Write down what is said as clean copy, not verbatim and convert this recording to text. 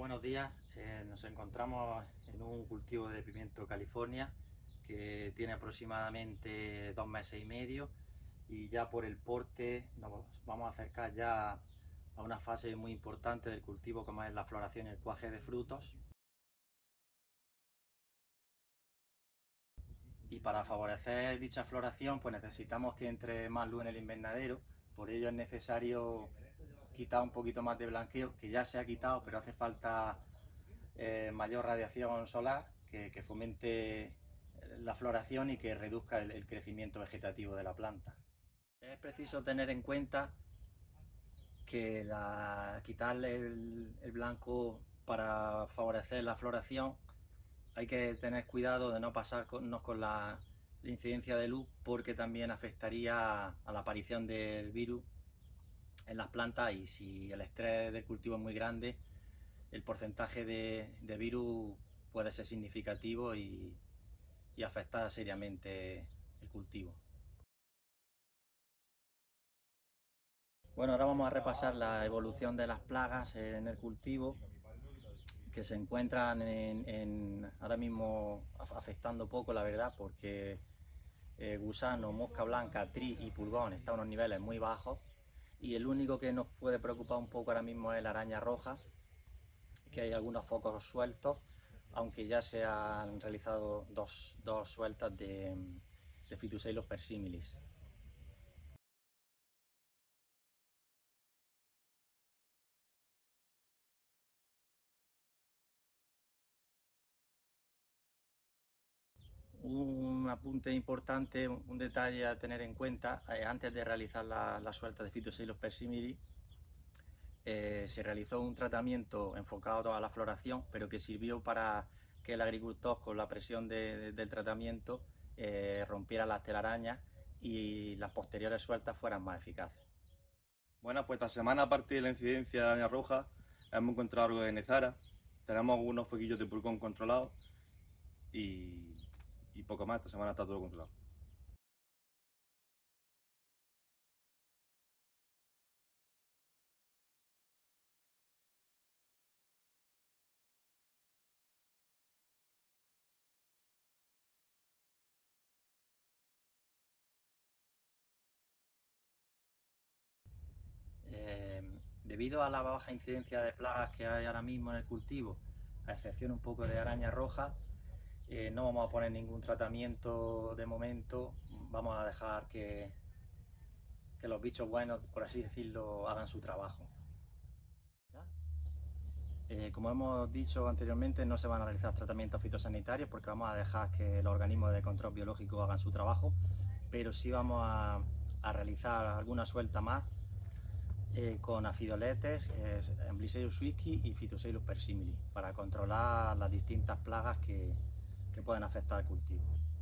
buenos días. Nos encontramos en un cultivo de pimiento California que tiene aproximadamente 2 meses y medio y ya por el porte nos vamos a acercar ya a una fase muy importante del cultivo como es la floración y el cuaje de frutos. Y para favorecer dicha floración pues necesitamos que entre más luz en el invernadero, por ello es necesario quitar un poquito más de blanqueo, que ya se ha quitado, pero hace falta mayor radiación solar que fomente la floración y que reduzca el crecimiento vegetativo de la planta. Es preciso tener en cuenta que quitarle el blanco para favorecer la floración, hay que tener cuidado de no pasarnos con la incidencia de luz, porque también afectaría a la aparición del virus en las plantas, y si el estrés del cultivo es muy grande, el porcentaje de virus puede ser significativo y afectar seriamente el cultivo. Bueno, ahora vamos a repasar la evolución de las plagas en el cultivo, que se encuentran ahora mismo afectando poco, la verdad, porque gusano, mosca blanca, tris y pulgón están a unos niveles muy bajos. Y el único que nos puede preocupar un poco ahora mismo es la araña roja, que hay algunos focos sueltos, aunque ya se han realizado dos sueltas de Phytoseiulus persimilis. Un apunte importante, un detalle a tener en cuenta: antes de realizar la suelta de Phytoseiulus persimilis, se realizó un tratamiento enfocado a la floración, pero que sirvió para que el agricultor, con la presión del tratamiento, rompiera las telarañas y las posteriores sueltas fueran más eficaces. Bueno, pues esta semana, aparte de la incidencia de la araña roja, hemos encontrado algo de Nezara, tenemos algunos foquillos de pulgón controlados y poco más. Esta semana está todo controlado. Debido a la baja incidencia de plagas que hay ahora mismo en el cultivo, a excepción un poco de araña roja, no vamos a poner ningún tratamiento de momento. Vamos a dejar que los bichos buenos, por así decirlo, hagan su trabajo. Como hemos dicho anteriormente, no se van a realizar tratamientos fitosanitarios porque vamos a dejar que los organismos de control biológico hagan su trabajo, pero sí vamos a realizar alguna suelta más con Afidoletes, Amblyseius swirskii y Phytoseiulus persimilis, para controlar las distintas plagas que pueden afectar al cultivo.